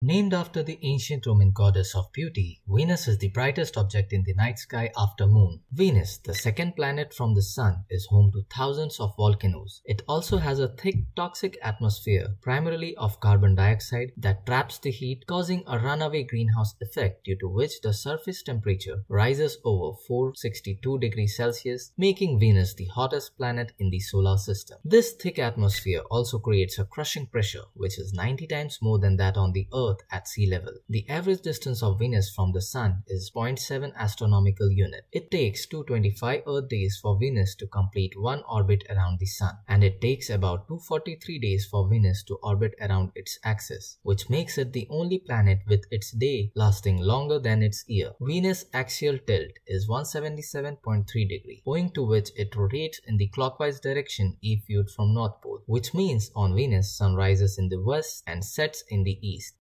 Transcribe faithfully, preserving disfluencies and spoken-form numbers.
Named after the ancient Roman goddess of beauty, Venus is the brightest object in the night sky after moon. Venus, the second planet from the sun, is home to thousands of volcanoes. It also has a thick, toxic atmosphere, primarily of carbon dioxide, that traps the heat, causing a runaway greenhouse effect, due to which the surface temperature rises over four hundred sixty-two degrees Celsius, making Venus the hottest planet in the solar system. This thick atmosphere also creates a crushing pressure, which is ninety times more than that on the Earth at sea level. The average distance of Venus from the sun is zero point seven astronomical unit. It takes two hundred twenty-five Earth days for Venus to complete one orbit around the sun, and it takes about two hundred forty-three days for Venus to orbit around its axis, which makes it the only planet with its day lasting longer than its year. Venus' axial tilt is one hundred seventy-seven point three degrees, owing to which it rotates in the clockwise direction if viewed from North Pole, which means on Venus, sun rises in the west and sets in the east.